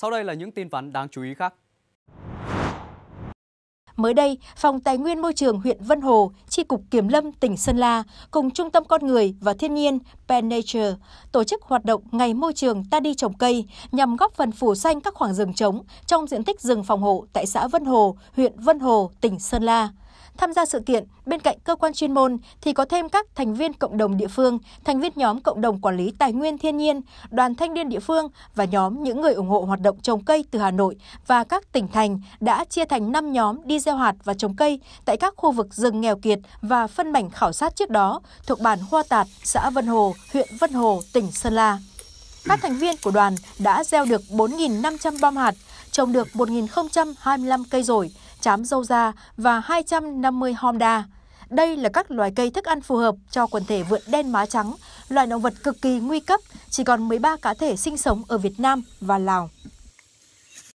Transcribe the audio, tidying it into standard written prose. Sau đây là những tin vắn đáng chú ý khác. Mới đây, Phòng Tài nguyên Môi trường huyện Vân Hồ, Chi cục Kiểm lâm tỉnh Sơn La cùng Trung tâm Con người và Thiên nhiên PanNature tổ chức hoạt động Ngày Môi trường Ta đi trồng cây nhằm góp phần phủ xanh các khoảng rừng trống trong diện tích rừng phòng hộ tại xã Vân Hồ, huyện Vân Hồ, tỉnh Sơn La. Tham gia sự kiện, bên cạnh cơ quan chuyên môn thì có thêm các thành viên cộng đồng địa phương, thành viên nhóm cộng đồng quản lý tài nguyên thiên nhiên, đoàn thanh niên địa phương và nhóm những người ủng hộ hoạt động trồng cây từ Hà Nội và các tỉnh thành đã chia thành 5 nhóm đi gieo hạt và trồng cây tại các khu vực rừng nghèo kiệt và phân mảnh khảo sát trước đó thuộc bản Hoa Tạt, xã Vân Hồ, huyện Vân Hồ, tỉnh Sơn La. Các thành viên của đoàn đã gieo được 4.500 bom hạt, trồng được 1.025 cây dổi, chám dâu da và 250 hom đa. Đây là các loài cây thức ăn phù hợp cho quần thể vượn đen má trắng, loài động vật cực kỳ nguy cấp, chỉ còn 13 cá thể sinh sống ở Việt Nam và Lào.